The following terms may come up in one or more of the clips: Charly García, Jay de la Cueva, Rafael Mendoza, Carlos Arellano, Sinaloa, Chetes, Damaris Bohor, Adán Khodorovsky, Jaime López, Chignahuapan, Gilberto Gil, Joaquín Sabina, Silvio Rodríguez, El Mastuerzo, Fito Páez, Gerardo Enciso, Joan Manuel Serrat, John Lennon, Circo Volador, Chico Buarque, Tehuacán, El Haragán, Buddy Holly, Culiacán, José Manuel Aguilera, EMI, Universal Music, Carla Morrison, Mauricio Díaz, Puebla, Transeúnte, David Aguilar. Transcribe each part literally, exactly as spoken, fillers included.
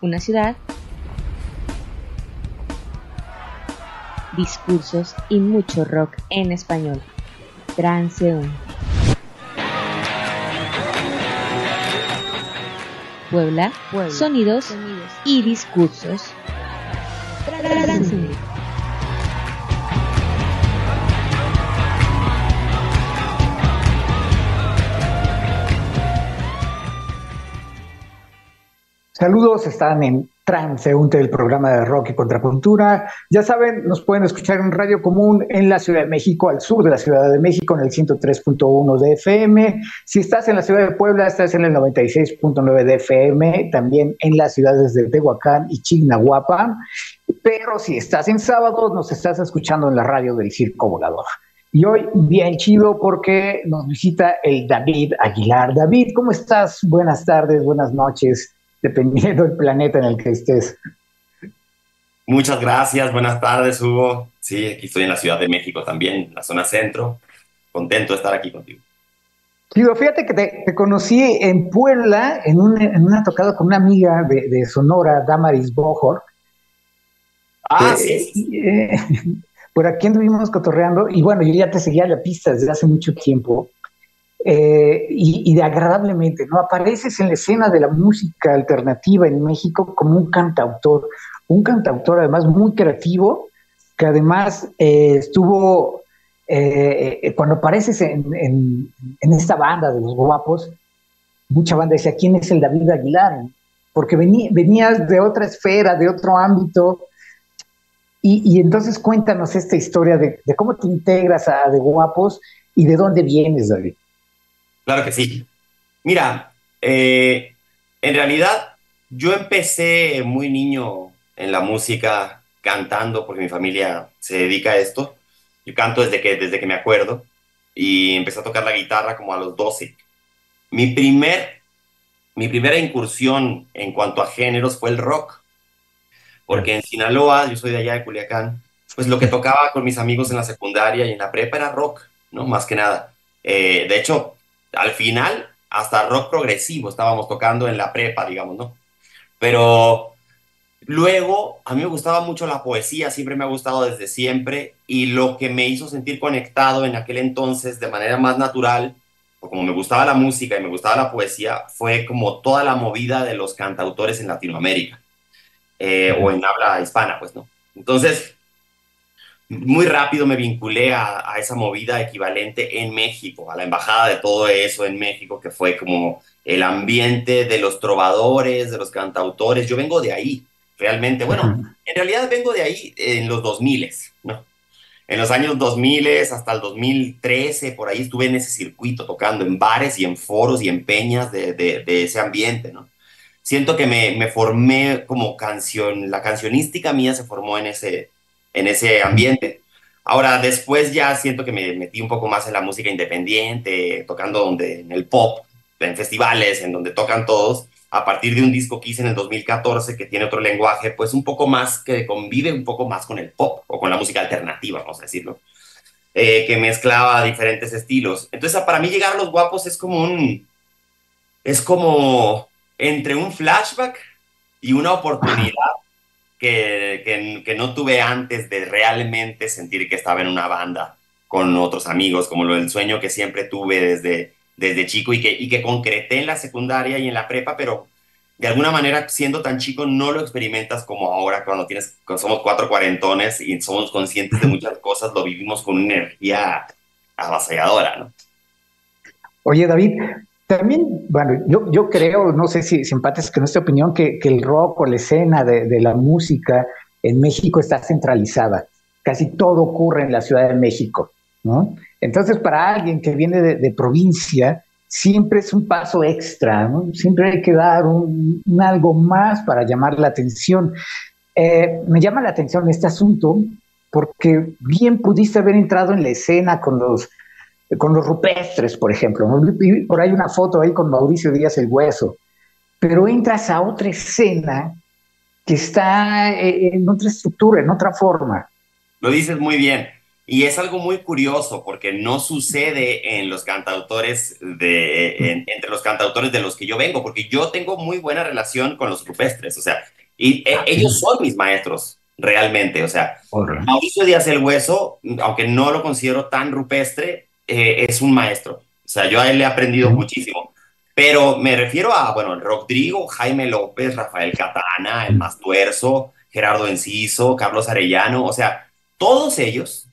una ciudad, discursos y mucho rock en español. Transeúnte. Puebla, Puebla. Sonidos, sonidos y discursos. Transeúnte. Saludos, están en Transeúnte, el programa de rock y contracultura. Ya saben, nos pueden escuchar en Radio Común en la Ciudad de México, al sur de la Ciudad de México, en el ciento tres punto uno de F M. Si estás en la Ciudad de Puebla, estás en el noventa y seis punto nueve de F M, también en las ciudades de Tehuacán y Chignahuapan. Pero si estás en sábado, nos estás escuchando en la radio del Circo Volador. Y hoy, bien chido, porque nos visita el David Aguilar. David, ¿cómo estás? Buenas tardes, buenas noches, dependiendo del planeta en el que estés. Muchas gracias, buenas tardes, Hugo. Sí, aquí estoy en la Ciudad de México también, en la zona centro. Contento de estar aquí contigo. Digo, fíjate que te, te conocí en Puebla, en, un, en una tocada con una amiga de, de Sonora, Damaris Bohor. Ah, eh, sí. Eh, por aquí anduvimos cotorreando, y bueno, yo ya te seguía la pista desde hace mucho tiempo. Eh, y, y de agradablemente, ¿no? Apareces en la escena de la música alternativa en México como un cantautor, un cantautor además muy creativo, que además eh, estuvo, eh, cuando apareces en, en, en esta banda de Los Guapos, mucha banda decía, ¿quién es el David Aguilar? Porque vení, venías de otra esfera, de otro ámbito, y, y entonces cuéntanos esta historia de, de cómo te integras a De Guapos y de dónde vienes, David. Claro que sí. Mira, eh, en realidad yo empecé muy niño en la música cantando porque mi familia se dedica a esto. Yo canto desde que, desde que me acuerdo y empecé a tocar la guitarra como a los doce. Mi, primer, mi primera incursión en cuanto a géneros fue el rock. Porque en Sinaloa, yo soy de allá de Culiacán, pues lo que tocaba con mis amigos en la secundaria y en la prepa era rock, ¿no? Más que nada. Eh, de hecho, al final, hasta rock progresivo estábamos tocando en la prepa, digamos, ¿no? Pero luego, a mí me gustaba mucho la poesía, siempre me ha gustado desde siempre, y lo que me hizo sentir conectado en aquel entonces de manera más natural, o como me gustaba la música y me gustaba la poesía, fue como toda la movida de los cantautores en Latinoamérica, eh, o en habla hispana, pues, ¿no? Entonces, muy rápido me vinculé a, a esa movida equivalente en México, a la embajada de todo eso en México, que fue como el ambiente de los trovadores, de los cantautores. Yo vengo de ahí, realmente. Bueno, en realidad vengo de ahí en los dos miles, ¿no? En los años dos mil hasta el dos mil trece, por ahí estuve en ese circuito tocando en bares y en foros y en peñas de, de, de ese ambiente, ¿no? Siento que me, me formé como canción, la cancionística mía se formó en ese... en ese ambiente. Ahora, después ya siento que me metí un poco más en la música independiente, tocando donde, en el pop, en festivales, en donde tocan todos, a partir de un disco que hice en el dos mil catorce, que tiene otro lenguaje, pues un poco más, que convive un poco más con el pop, o con la música alternativa, vamos a decirlo, eh, que mezclaba diferentes estilos. Entonces, para mí llegar a Los Guapos es como un... es como entre un flashback y una oportunidad Que, que, que no tuve antes de realmente sentir que estaba en una banda con otros amigos, como lo del sueño que siempre tuve desde, desde chico y que, y que concreté en la secundaria y en la prepa, pero de alguna manera siendo tan chico no lo experimentas como ahora cuando, tienes, cuando somos cuatro cuarentones y somos conscientes de muchas cosas, lo vivimos con una energía avasalladora, ¿no? Oye, David, también, bueno, yo, yo creo, no sé si, si empates con esta opinión, que, que el rock o la escena de, de la música en México está centralizada. Casi todo ocurre en la Ciudad de México, ¿no? Entonces, para alguien que viene de, de provincia, siempre es un paso extra, ¿no? Siempre hay que dar un, un algo más para llamar la atención. Eh, me llama la atención este asunto porque bien pudiste haber entrado en la escena con los... con los rupestres, por ejemplo. Por ahí una foto ahí con Mauricio Díaz, el Hueso. Pero entras a otra escena que está en otra estructura, en otra forma. Lo dices muy bien. Y es algo muy curioso porque no sucede en los cantautores de, en, entre los cantautores de los que yo vengo, porque yo tengo muy buena relación con los rupestres, o sea, y e, ellos son mis maestros realmente, o sea, Hola. Mauricio Díaz el Hueso, aunque no lo considero tan rupestre, eh, es un maestro, o sea, yo a él le he aprendido uh-huh. muchísimo, pero me refiero a, bueno, el Rockdrigo, Jaime López, Rafael Catana, El Mastuerzo, Gerardo Enciso, Carlos Arellano, o sea, todos ellos.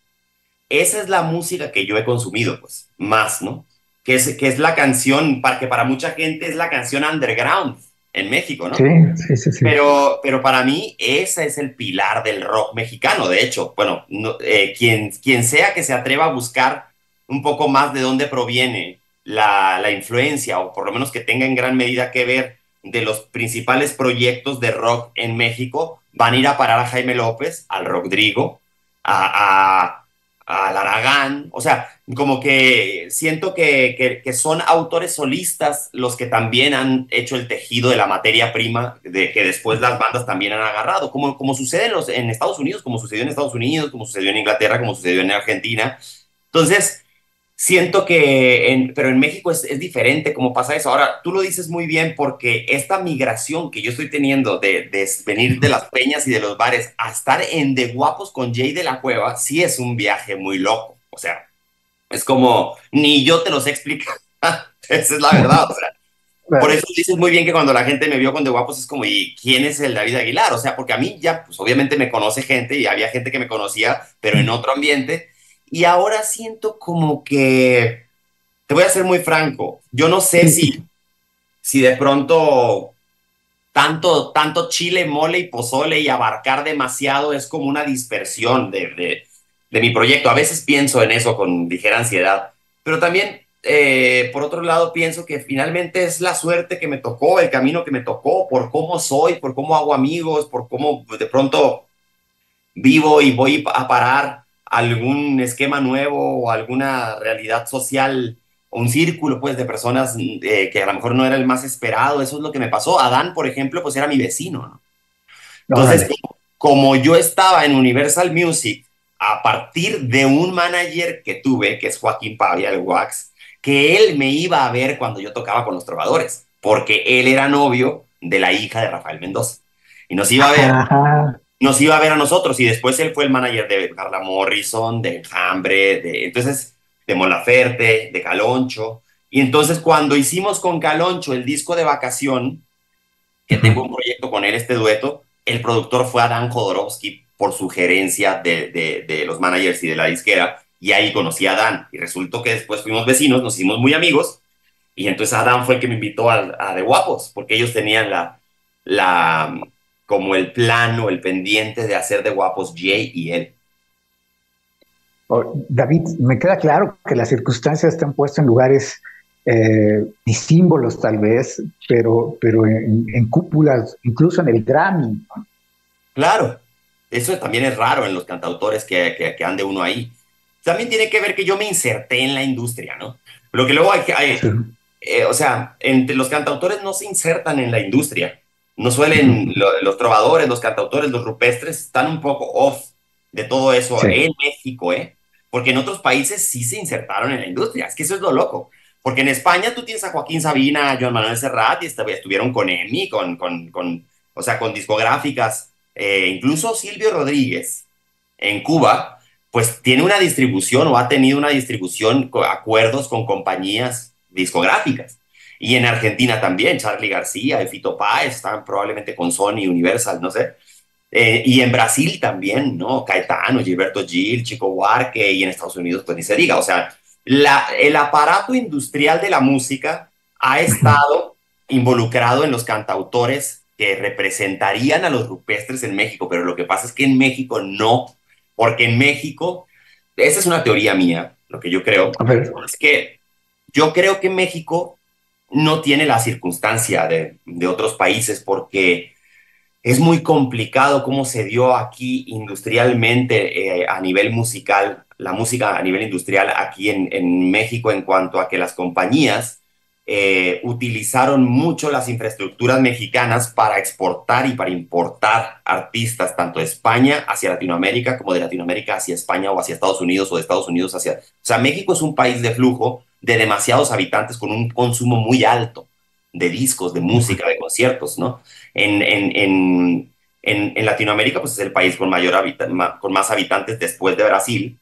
Esa es la música que yo he consumido, pues, más, ¿no? Que es, que es la canción, para, que para mucha gente es la canción underground en México, ¿no? Sí, sí, sí. sí. Pero, pero para mí ese es el pilar del rock mexicano, de hecho. Bueno, no, eh, quien, quien sea que se atreva a buscar un poco más de dónde proviene la, la influencia, o por lo menos que tenga en gran medida que ver de los principales proyectos de rock en México, van a ir a parar a Jaime López, al Rockdrigo, a... a al Haragán, o sea, como que siento que, que, que son autores solistas los que también han hecho el tejido de la materia prima de que después las bandas también han agarrado, como, como sucede en, los, en Estados Unidos, como sucedió en Estados Unidos, como sucedió en Inglaterra, como sucedió en Argentina. Entonces, siento que, en, pero en México es, es diferente como pasa eso. Ahora, tú lo dices muy bien porque esta migración que yo estoy teniendo de, de venir de las peñas y de los bares a estar en De Guapos con Jay de la Cueva, sí es un viaje muy loco. O sea, es como, ni yo te los explico. Esa es la verdad. O sea, bueno. Por eso dices muy bien que cuando la gente me vio con De Guapos es como, ¿y quién es el David Aguilar? O sea, porque a mí ya, pues obviamente me conoce gente y había gente que me conocía, pero en otro ambiente. Y ahora siento como que, te voy a ser muy franco, yo no sé si, si de pronto tanto, tanto chile, mole y pozole y abarcar demasiado es como una dispersión de, de, de mi proyecto. A veces pienso en eso con ligera ansiedad, pero también, eh, por otro lado, pienso que finalmente es la suerte que me tocó, el camino que me tocó, por cómo soy, por cómo hago amigos, por cómo de pronto vivo y voy a parar algún esquema nuevo o alguna realidad social, un círculo pues de personas eh, que a lo mejor no era el más esperado. Eso es lo que me pasó. Adán, por ejemplo, pues era mi vecino, ¿no? Entonces, como, como yo estaba en Universal Music a partir de un manager que tuve, que es Joaquín Pavial Wax, que él me iba a ver cuando yo tocaba con los trovadores, porque él era novio de la hija de Rafael Mendoza y nos iba a ver. Ajá. Nos iba a ver a nosotros, y después él fue el manager de Carla Morrison, de Enjambre, de, entonces, de Mon Laferte, de Caloncho. Y entonces cuando hicimos con Caloncho el disco de Vacación, que tengo un proyecto con él, este dueto, el productor fue Adán Khodorovsky por sugerencia de, de, de los managers y de la disquera, y ahí conocí a Adán, y resultó que después fuimos vecinos, nos hicimos muy amigos, y entonces Adán fue el que me invitó a, a De Guapos, porque ellos tenían la... la como el plano, el pendiente de hacer De Guapos Jay y él. Oh, David, me queda claro que las circunstancias te han puesto en lugares eh, y símbolos tal vez, pero, pero en, en cúpulas, incluso en el Grammy. Claro, eso también es raro en los cantautores que, que, que ande uno ahí. También tiene que ver que yo me inserté en la industria, ¿no? Lo que luego hay que... Hay, sí. eh, o sea, entre los cantautores no se insertan en la industria. No suelen, lo, los trovadores, los cantautores, los rupestres, están un poco off de todo eso sí. en México, ¿eh? Porque en otros países sí se insertaron en la industria. Es que eso es lo loco. Porque en España tú tienes a Joaquín Sabina, a Joan Manuel Serrat, y estuvieron con EMI, con, con, con, o sea, con discográficas. Eh, incluso Silvio Rodríguez en Cuba, pues tiene una distribución o ha tenido una distribución, acuerdos con compañías discográficas. Y en Argentina también, Charly García y Fito Páez están probablemente con Sony, Universal, no sé. Eh, y en Brasil también, ¿no? Caetano, Gilberto Gil, Chico Buarque, y en Estados Unidos, pues ni se diga. O sea, la, el aparato industrial de la música ha estado involucrado en los cantautores que representarían a los rupestres en México, pero lo que pasa es que en México no, porque en México, esa es una teoría mía, lo que yo creo, es que yo creo que México no tiene la circunstancia de, de otros países, porque es muy complicado cómo se dio aquí industrialmente, eh, a nivel musical, la música a nivel industrial aquí en, en México, en cuanto a que las compañías eh, utilizaron mucho las infraestructuras mexicanas para exportar y para importar artistas, tanto de España hacia Latinoamérica como de Latinoamérica hacia España o hacia Estados Unidos o de Estados Unidos hacia... O sea, México es un país de flujo de demasiados habitantes con un consumo muy alto de discos, de música, de conciertos, ¿no? En, en, en, en, en Latinoamérica, pues es el país con, mayor habita- ma- con más habitantes después de Brasil.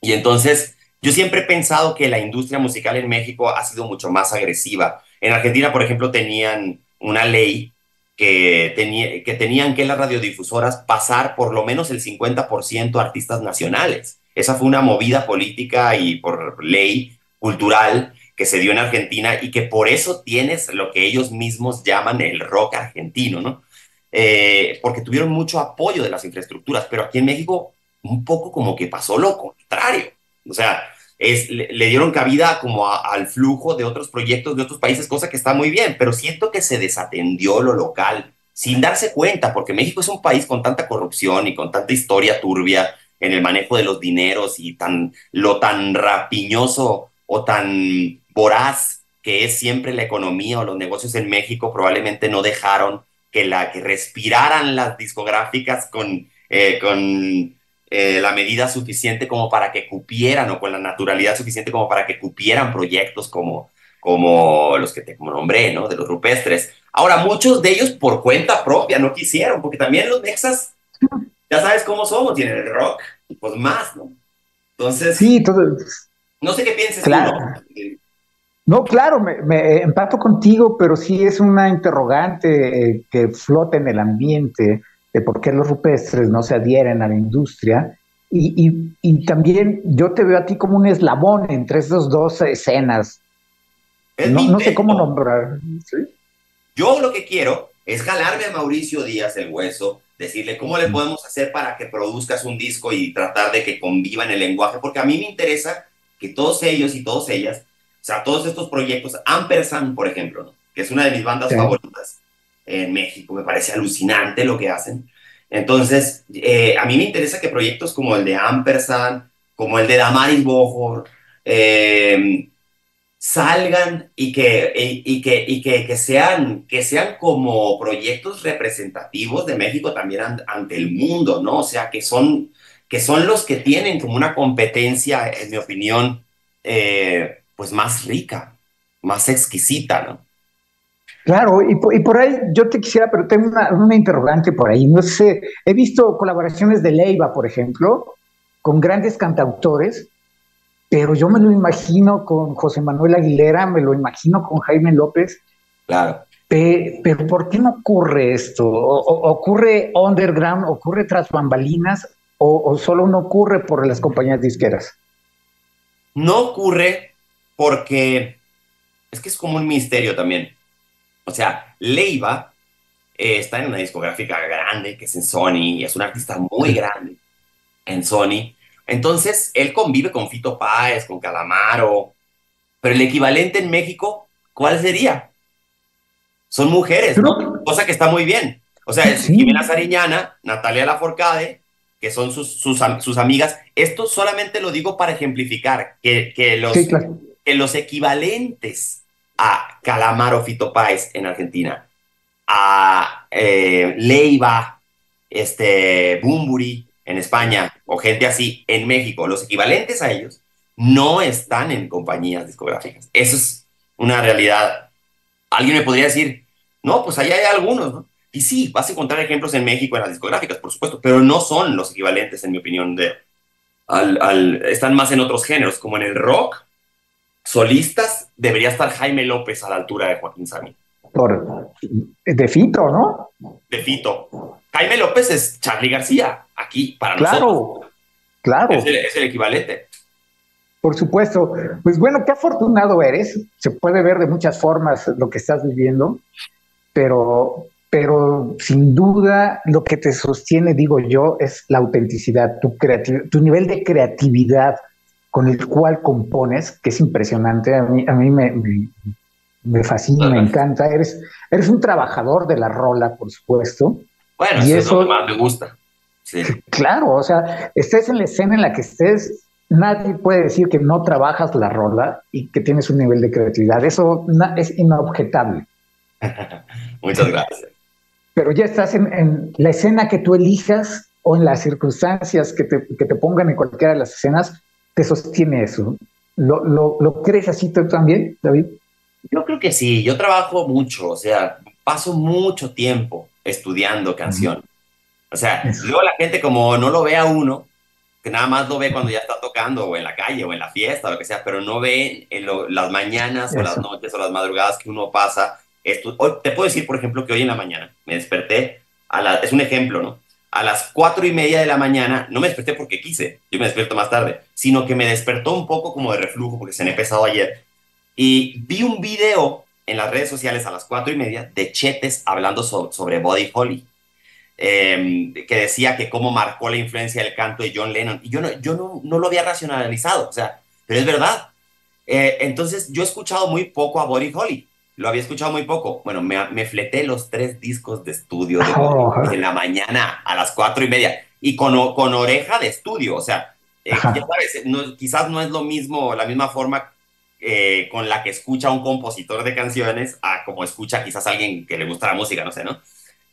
Y entonces... yo siempre he pensado que la industria musical en México ha sido mucho más agresiva. En Argentina, por ejemplo, tenían una ley que, tenía, que tenían que las radiodifusoras pasar por lo menos el cincuenta por ciento a artistas nacionales. Esa fue una movida política y por ley cultural que se dio en Argentina y que por eso tienes lo que ellos mismos llaman el rock argentino, ¿no? Eh, porque tuvieron mucho apoyo de las infraestructuras, pero aquí en México un poco como que pasó lo contrario. O sea, es, le, le dieron cabida como a, al flujo de otros proyectos de otros países, cosa que está muy bien, pero siento que se desatendió lo local sin darse cuenta, porque México es un país con tanta corrupción y con tanta historia turbia en el manejo de los dineros y tan, lo tan rapiñoso o tan voraz que es siempre la economía o los negocios en México. Probablemente no dejaron que, la, que respiraran las discográficas con... Eh, con Eh, la medida suficiente como para que cupieran, o con la naturalidad suficiente como para que cupieran proyectos como, como los que te como nombré, ¿no? De los rupestres. Ahora, muchos de ellos por cuenta propia no quisieron, porque también los mexas, ya sabes cómo somos, tienen el rock, pues más, ¿no? Entonces, sí, todo... no sé qué pienses. Claro. Tú, ¿no? No, claro, me, me empato contigo, pero sí es una interrogante que flota en el ambiente, de por qué los rupestres no se adhieren a la industria. Y, y, y también yo te veo a ti como un eslabón entre esas dos escenas. Es no, no sé cómo nombrar. ¿Sí? Yo lo que quiero es jalarme a Mauricio Díaz el hueso, decirle cómo le podemos hacer para que produzcas un disco y tratar de que convivan el lenguaje, porque a mí me interesa que todos ellos y todas ellas, o sea, todos estos proyectos, Ampersand, por ejemplo, ¿no? Que es una de mis bandas sí. favoritas, en México, me parece alucinante lo que hacen. Entonces, eh, a mí me interesa que proyectos como el de Ampersand, como el de Damaris Bohor, eh, salgan y, que, y, y, que, y que, que, sean, que sean como proyectos representativos de México también an, ante el mundo, ¿no? O sea, que son, que son los que tienen como una competencia, en mi opinión, eh, pues más rica, más exquisita, ¿no? Claro, y, y por ahí yo te quisiera, pero tengo una, una interrogante por ahí. No sé, he visto colaboraciones de Leiva, por ejemplo, con grandes cantautores, pero yo me lo imagino con José Manuel Aguilera, me lo imagino con Jaime López. Claro. Pe, pero ¿por qué no ocurre esto? O, o, ¿Ocurre underground, ocurre tras bambalinas, o, o solo no ocurre por las compañías disqueras? No ocurre porque es que es como un misterio también. O sea, Leiva eh, está en una discográfica grande, que es en Sony, y es un artista muy grande en Sony. Entonces, él convive con Fito Páez, con Calamaro, pero el equivalente en México, ¿cuál sería? Son mujeres, ¿no? Cosa que está muy bien. O sea, es Jimena Sariñana, Natalia Laforcade, que son sus, sus, sus amigas. Esto solamente lo digo para ejemplificar que, que, los, sí, claro. que los equivalentes... a Calamaro, Fito Páez en Argentina, a eh, Leiva, este, Bumburi en España, o gente así en México, los equivalentes a ellos no están en compañías discográficas. Eso es una realidad. Alguien me podría decir, no, pues allá hay algunos, ¿no? Y sí, vas a encontrar ejemplos en México en las discográficas, por supuesto, pero no son los equivalentes, en mi opinión, de, al, al, están más en otros géneros, como en el rock. Solistas, debería estar Jaime López a la altura de Joaquín Sabina. Por, de Fito, ¿no? De Fito. Jaime López es Charly García, aquí, para claro, nosotros. Claro, claro. Es, es el equivalente. Por supuesto. Pues bueno, qué afortunado eres. Se puede ver de muchas formas lo que estás viviendo, pero, pero sin duda lo que te sostiene, digo yo, es la autenticidad, tu, creativ- tu nivel de creatividad, con el cual compones, que es impresionante, a mí, a mí me, me, me fascina, me encanta. Eres, eres un trabajador de la rola, por supuesto. Bueno, y eso es lo que más me gusta. Sí. Claro, o sea, estés en la escena en la que estés, nadie puede decir que no trabajas la rola y que tienes un nivel de creatividad. Eso es inobjetable. Muchas gracias. Pero ya estás en, en la escena que tú elijas o en las circunstancias que te, que te pongan en cualquiera de las escenas, te sostiene eso. ¿Lo, lo, lo crees así tú también, David? Yo creo que sí. Yo trabajo mucho, o sea, paso mucho tiempo estudiando canción. Mm-hmm. O sea, eso. Luego la gente como no lo ve a uno, que nada más lo ve cuando ya está tocando o en la calle o en la fiesta o lo que sea, pero no ve en lo, las mañanas eso. O las noches o las madrugadas que uno pasa. Esto, hoy, te puedo decir, por ejemplo, que hoy en la mañana me desperté, a la, es un ejemplo, ¿no? A las cuatro y media de la mañana, no me desperté porque quise, yo me despierto más tarde, sino que me despertó un poco como de reflujo porque se me pesado ayer. Y vi un video en las redes sociales a las cuatro y media de Chetes hablando so, sobre Buddy Holly, eh, que decía que cómo marcó la influencia del canto de John Lennon. Y yo no, yo no, no lo había racionalizado, o sea, pero es verdad. Eh, entonces, yo he escuchado muy poco a Buddy Holly. Lo había escuchado muy poco. Bueno, me, me fleté los tres discos de estudio de oh. en la mañana a las cuatro y media. Y con, con oreja de estudio. O sea, eh, ya sabes, no, quizás no es lo mismo, la misma forma eh, con la que escucha un compositor de canciones a como escucha quizás alguien que le gusta la música, no sé, ¿no?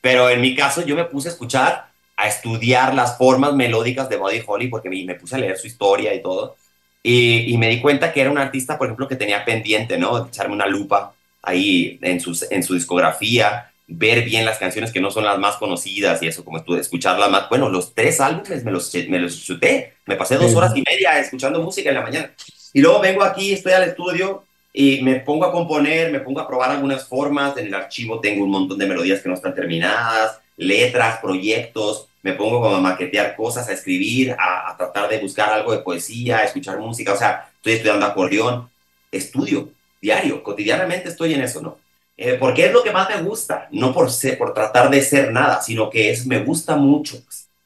Pero en mi caso yo me puse a escuchar, a estudiar las formas melódicas de Buddy Holly porque me, me puse a leer su historia y todo. Y, y me di cuenta que era un artista, por ejemplo, que tenía pendiente, ¿no? De echarme una lupa ahí en, sus, en su discografía, ver bien las canciones que no son las más conocidas y eso, como escucharlas más. Bueno, los tres álbumes me los, me los chuté, me pasé dos horas y media escuchando música en la mañana. Y luego vengo aquí, estoy al estudio y me pongo a componer, me pongo a probar algunas formas. En el archivo tengo un montón de melodías que no están terminadas, letras, proyectos. Me pongo como a maquetear cosas, a escribir, a, a tratar de buscar algo de poesía, a escuchar música. O sea, estoy estudiando acordeón, estudio. Diario, cotidianamente estoy en eso, ¿no? Eh, porque es lo que más me gusta, no por, ser, por tratar de ser nada, sino que es, me gusta mucho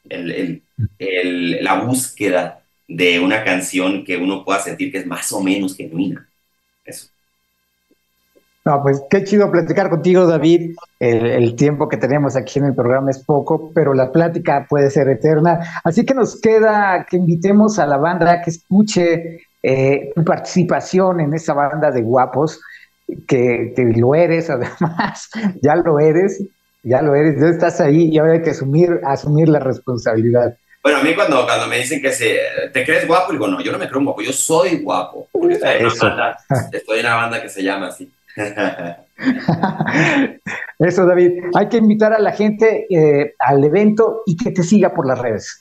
el, el, el, la búsqueda de una canción que uno pueda sentir que es más o menos genuina. Eso. No, pues qué chido platicar contigo, David. El, el tiempo que tenemos aquí en el programa es poco, pero la plática puede ser eterna. Así que nos queda que invitemos a la banda que escuche Eh, tu participación en esa banda de guapos, que, que lo eres además, ya lo eres, ya lo eres, ya estás ahí y ahora hay que asumir, asumir la responsabilidad. Bueno, a mí cuando, cuando me dicen que se, ¿te crees guapo? Digo, no, yo no me creo un guapo, yo soy guapo, porque estoy en una banda, estoy en una banda que se llama así. Eso, David, hay que invitar a la gente eh, al evento y que te siga por las redes.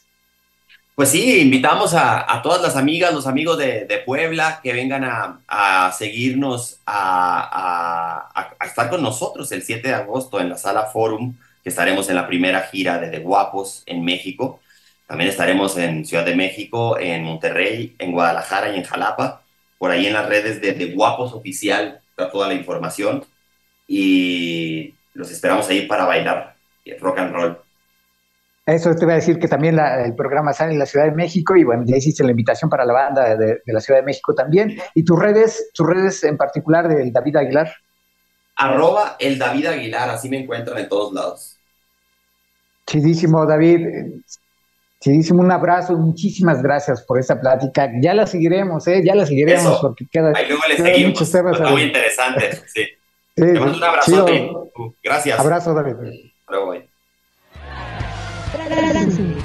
Pues sí, invitamos a, a todas las amigas, los amigos de, de Puebla que vengan a, a seguirnos, a, a, a estar con nosotros el siete de agosto en la Sala Forum, que estaremos en la primera gira de The Guapos en México. También estaremos en Ciudad de México, en Monterrey, en Guadalajara y en Jalapa. Por ahí en las redes de The Guapos Oficial está toda la información y los esperamos ahí para bailar rock and roll. Eso te voy a decir que también la, el programa sale en la Ciudad de México y bueno, ya hiciste la invitación para la banda de, de la Ciudad de México también. ¿Y tus redes, tus redes en particular del David Aguilar? Arroba el David Aguilar, así me encuentran en todos lados. Chidísimo, David. Chidísimo, un abrazo, muchísimas gracias por esta plática. Ya la seguiremos, ¿eh? Ya la seguiremos. Eso. Porque queda, ahí luego le seguimos. Muchos temas muy interesantes, sí. Sí. Te mando un abrazo. Gracias. Abrazo, David. Luego voy. Transeúnte.